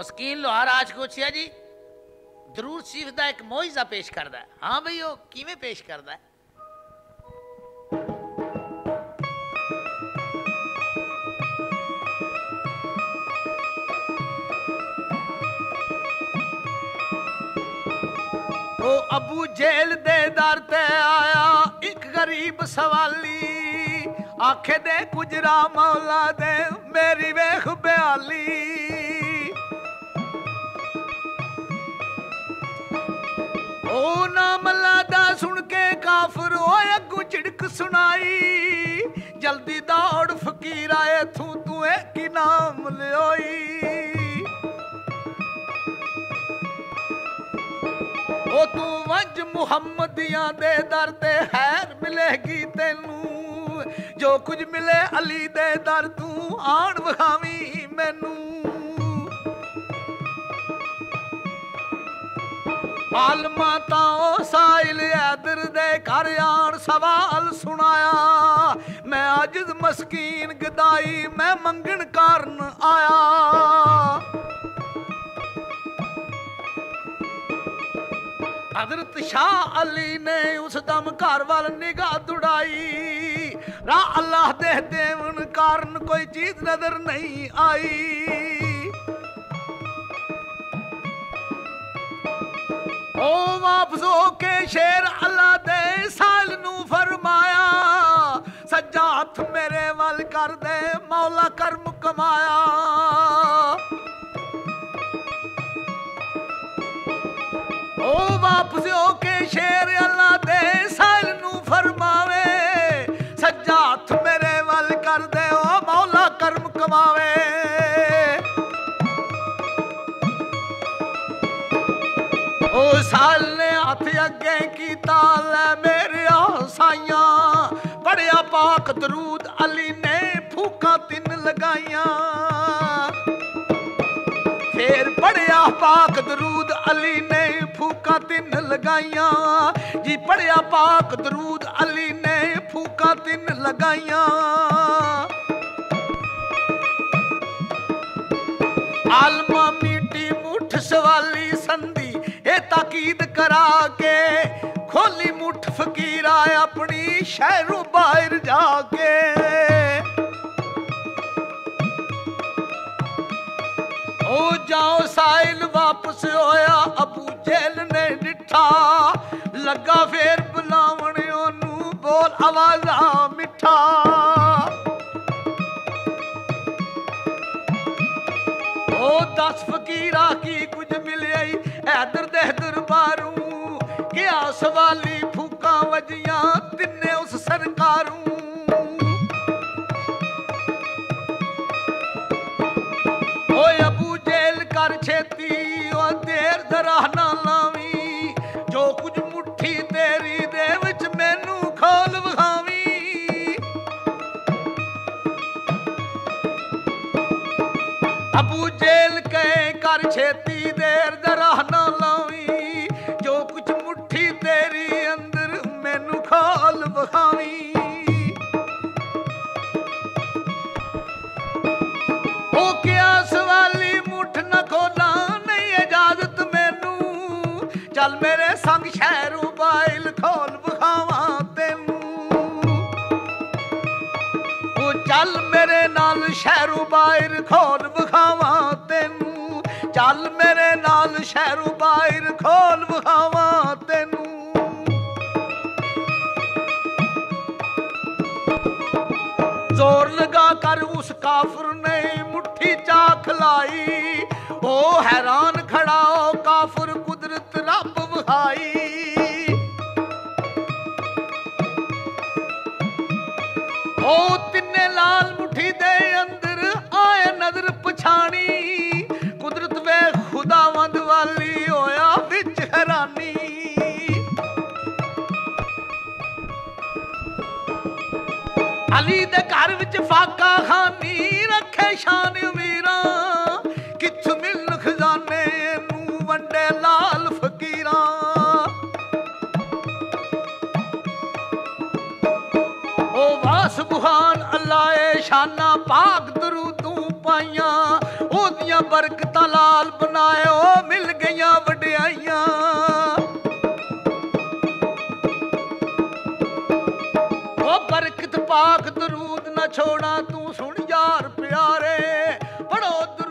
ਮਸਕੀਨ ਲੋਹਾਰ ਆਜ ਕੋਛਿਆ ਜੀ ਦਰੂਦ ਸ਼ਰੀਫ ਦਾ ਇੱਕ ਮੌਇਜ਼ਾ ਪੇਸ਼ ਕਰਦਾ ਹੈ। ਹਾਂ ਬਈ ਉਹ ਕਿਵੇਂ ਪੇਸ਼ ਕਰਦਾ ਹੈ? ਉਹ ਅਬੂ ਜੇਲ ਦੇ ਦਰ ਤੇ ਆਇਆ ਇੱਕ ਗਰੀਬ ਸਵਾਲੀ आखे दे गुजरा मौला दे मेरी वेख बयाली। ओ नाम लादा सुन के काफर होया गुजड़क सुनाई, जल्दी दौड़ फकीर आए थू तू की नाम लियोई। ओ तू वंज मुहम्मदियां दे दर ते हैर मिलेगी तेनू, जो कुछ मिले अली दे दर तू आण वखावी मैनू। आलमा ताओ साहिल हैदर दे घर आण सवाल सुनाया, मैं अजिज मस्कीन गदाई मैं मंगण कारण आया। हजरत शाह अली ने उस दम घर वाल निगाह दुड़ाई, राह अल्लाह दे देवन कारण कोई चीज नजर नहीं आई। ओ वापस होके शेर अल्लाह दे साल नू फरमाया, सज्जा हथ मेरे वाल कर दे मौला कर्म कमाया। ओ वापस होके शेर अल्लाह दे साल नू फरमावे, सज्जा हथ मेरे वल कर दे ओ मौला कर्म कमावे। ओ साल ने हथ अगे कीता ले मेरे साइया, पढ़िया पाक दरूद अली ने फूका तीन लगाइया। फिर पढ़िया पाक दरूद अली ने फूका तीन लगाइया, जी पढ़िया पाक दरूद अली ने फूका तीन लगाइया। आलमा मीठी मुठ सवाली संधी ए ताकीद करा के, खोली मुठ फकीरा अपनी शहरों बाहर जाके। ओ जाओ साहिल वापस होया अबू जेल ने डिठा, लगा फेर बुलावणे ओनू बोल आवाजा मिठा। ओ 10 फकीरा की कुछ मिले हैदर दे दरबारू, क्या सवाली फूका वजिया तिन्ने उस सरकारू। कर छेती ओ देर दरा ना लावी, जो कुछ मुट्ठी तेरी दे विच मैनू खोल वखावी। अबू जेल कहे कर छेती देर दरा ना लावी, जो कुछ मुट्ठी तेरी अंदर मैनू खोल वखावी। ओ क्या सवाली खोला नहीं इजाजत मैनू, चल मेरे संग शहरू बाइल खोल बखावा तेनू। ओ चल मेरे नाल शहरू बाइल खोल बखावा तेनू, चल मेरे नाल शहरू बाइल खोल बखावा तेनू। जोर लगा कर उस काफर ने मुट्ठी चा खिलाई, ओ हैरान खड़ा ओ काफिर कुदरत रब बहाई। ओ तिन्ने लाल मुट्ठी दे अंदर आए नजर पछाणी, कुदरत वे खुदावंद वाली होया विच हैरानी। अली दे घर विच फाका खानी रखे शान मीरा, कित्थों मिलन खजाने नू वंडे लाल फकीरा। ओ वास बुहान अल्लाह ए शाना पाक दरूदू पाइया, ओदियां बरकता लाल बनायो मिल गईया वड्याइया। ओ बरकत पाक दरूद ना छोड़ा तू सुन यार प्यारे पढ़ो।